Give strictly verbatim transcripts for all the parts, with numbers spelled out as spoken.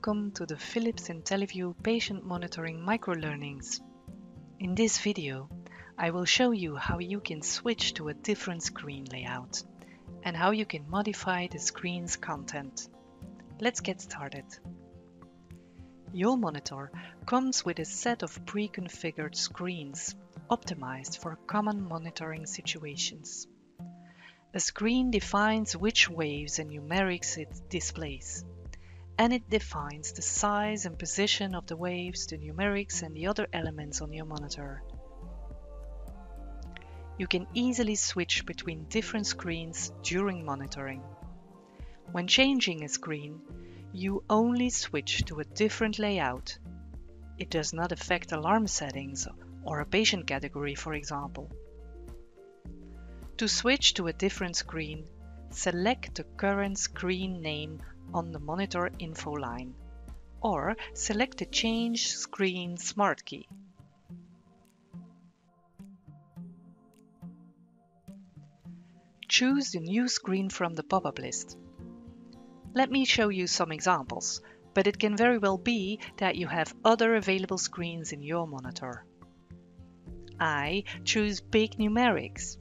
welcome to the Philips IntelliVue Patient Monitoring Microlearnings. In this video, I will show you how you can switch to a different screen layout and how you can modify the screen's content. Let's get started. Your monitor comes with a set of pre-configured screens optimized for common monitoring situations. A screen defines which waves and numerics it displays, and it defines the size and position of the waves, the numerics and the other elements on your monitor. You can easily switch between different screens during monitoring. When changing a screen, you only switch to a different layout. It does not affect alarm settings or a patient category, for example. To switch to a different screen, select the current screen name on the monitor info line, or select the Change Screen Smart Key. Choose the new screen from the pop-up list. Let me show you some examples, but it can very well be that you have other available screens in your monitor. I choose Big Numerics.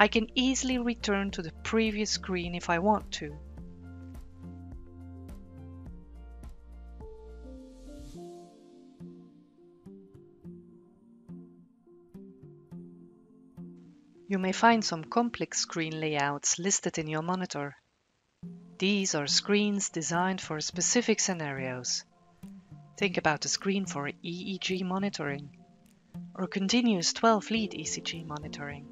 I can easily return to the previous screen if I want to. You may find some complex screen layouts listed in your monitor. These are screens designed for specific scenarios. Think about a screen for E E G monitoring or continuous twelve lead E C G monitoring,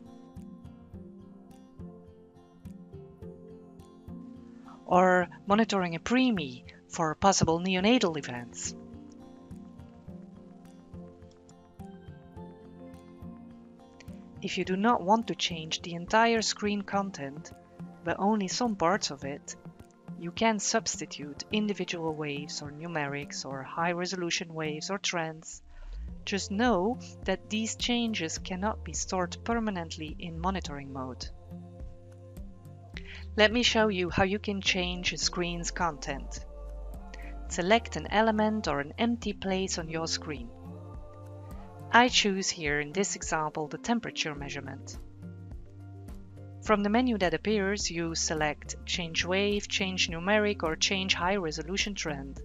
or monitoring a preemie for possible neonatal events. If you do not want to change the entire screen content, but only some parts of it, you can substitute individual waves or numerics or high-resolution waves or trends. Just know that these changes cannot be stored permanently in monitoring mode. Let me show you how you can change a screen's content. Select an element or an empty place on your screen. I choose here in this example the temperature measurement. From the menu that appears, you select Change Wave, Change Numeric or Change High Resolution Trend.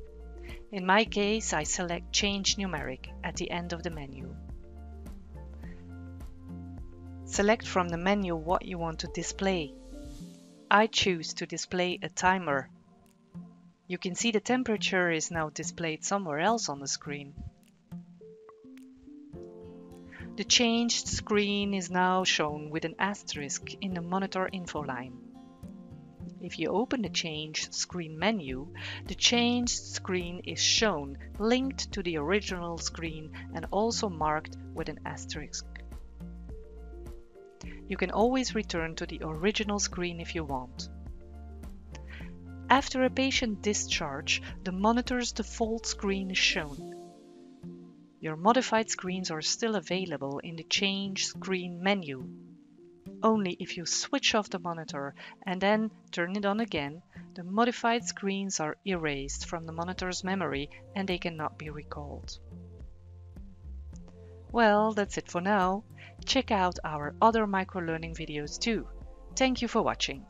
In my case, I select Change Numeric at the end of the menu. Select from the menu what you want to display. I choose to display a timer. You can see the temperature is now displayed somewhere else on the screen. The changed screen is now shown with an asterisk in the monitor info line. If you open the changed screen menu, the changed screen is shown linked to the original screen and also marked with an asterisk. You can always return to the original screen if you want. After a patient discharge, the monitor's default screen is shown. Your modified screens are still available in the Change Screen menu. Only if you switch off the monitor and then turn it on again, the modified screens are erased from the monitor's memory and they cannot be recalled. Well, that's it for now. Check out our other microlearning videos too. Thank you for watching.